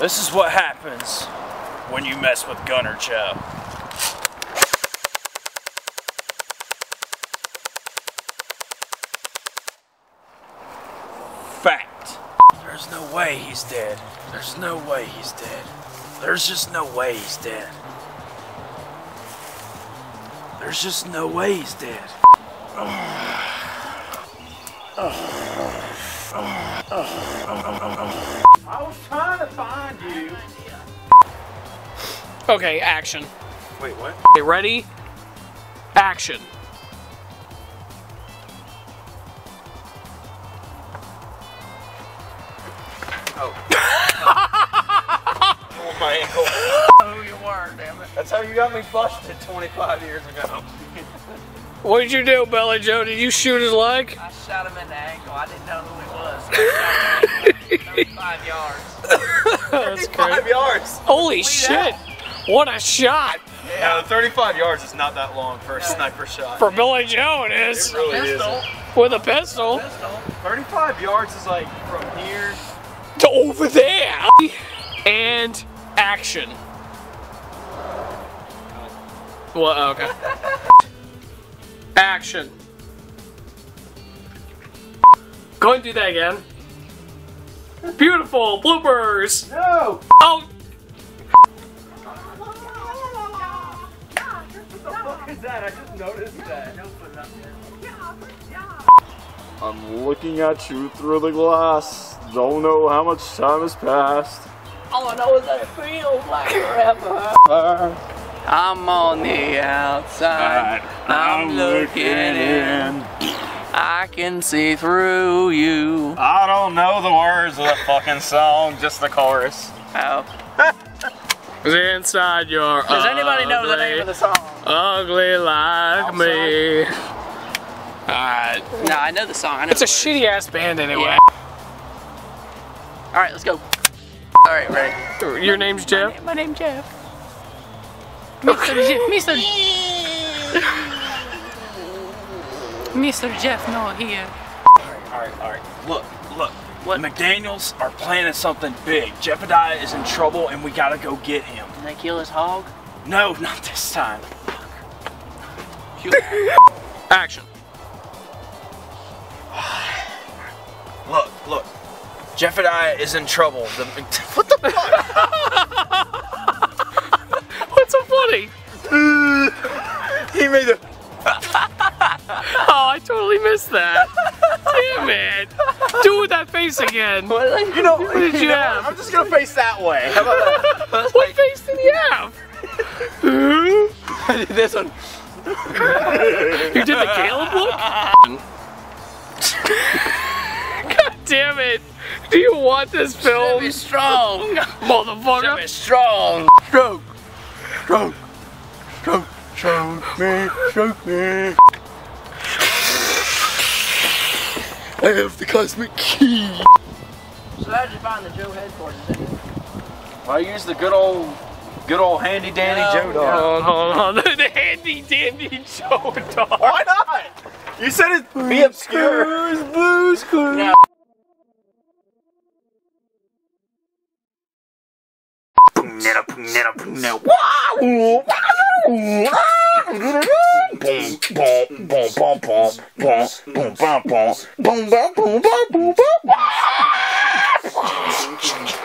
This is what happens when you mess with Gunner Chow. Fact. There's no way he's dead. There's no way he's dead. There's just no way he's dead. There's just no way he's dead. I was trying to find you. Okay, action. Wait, what? Okay, ready? Action. Oh. Oh, my ankle. Oh, you were, damn it. That's how you got me busted 25 years ago. What did you do, Billy Joe? Did you shoot his leg? I shot him in the ankle. I didn't know who he was. I shot him in the ankle. 35 yards. That's 35 great. Yards. Holy shit. Out. What a shot. Yeah, 35 yards is not that long for a sniper shot. For Billy Joe it is. It really is. With a pistol. 35 yards is like from here to over there. And action. Well, okay. Action. Go and do that again. Beautiful bloopers. No. Oh. What the fuck is that? I just noticed that. I'm looking at you through the glass. Don't know how much time has passed. All I know is that it feels like forever. I'm on the outside, I'm looking in. I can see through you. I don't know the words of the fucking song, just the chorus. Oh. Inside your Does ugly, anybody know the name of the song? Ugly like outside. Me. Alright. No, I know the song. I know it's a shitty ass band anyway. Yeah. Alright, let's go. Alright, ready. Your name's Jeff? My name's Jeff. Mr. Jeff Noah here. Alright. Look. What? McDaniels are planning something big. Jebediah is in trouble and we gotta go get him. Did they kill his hog? No, not this time. Action. Look. Jebediah is in trouble. What the fuck? So funny. He made a. Oh, I totally missed that. Damn it! Do with that face again. What, you know, what did you have? I'm just gonna face that way. How about that? What face did you have? I did this one. You did the Caleb look. God damn it! Do you want this film? Should be strong, motherfucker. Should be strong. Stroke. Stroke me. I have the cosmic key. So how'd you find the Joe headquarters? I used the good old handy dandy Joe dog. Hold on. The handy dandy Joe dog. Why not? You said it'd be obscure. Blues Clues. No. No.